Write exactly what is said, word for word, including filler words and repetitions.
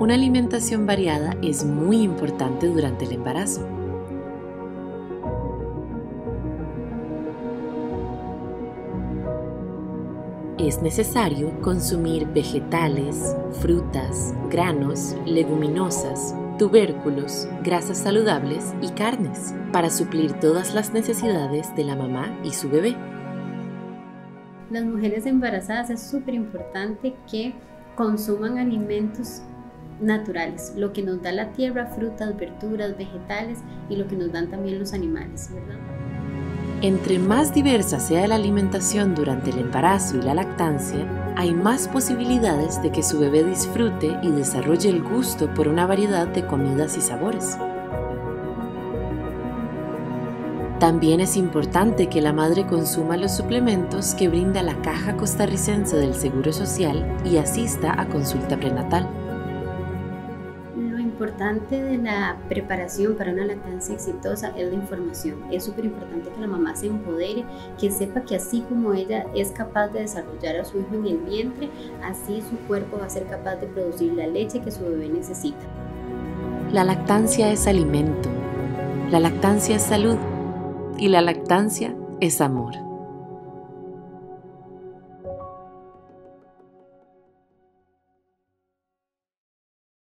Una alimentación variada es muy importante durante el embarazo. Es necesario consumir vegetales, frutas, granos, leguminosas, tubérculos, grasas saludables y carnes para suplir todas las necesidades de la mamá y su bebé. Las mujeres embarazadas es súper importante que consuman alimentos naturales, lo que nos da la tierra, frutas, verduras, vegetales y lo que nos dan también los animales, ¿verdad? Entre más diversa sea la alimentación durante el embarazo y la lactancia, hay más posibilidades de que su bebé disfrute y desarrolle el gusto por una variedad de comidas y sabores. También es importante que la madre consuma los suplementos que brinda la Caja Costarricense del Seguro Social y asista a consulta prenatal. Lo importante de la preparación para una lactancia exitosa es la información. Es súper importante que la mamá se empodere, que sepa que así como ella es capaz de desarrollar a su hijo en el vientre, así su cuerpo va a ser capaz de producir la leche que su bebé necesita. La lactancia es alimento, la lactancia es salud y la lactancia es amor.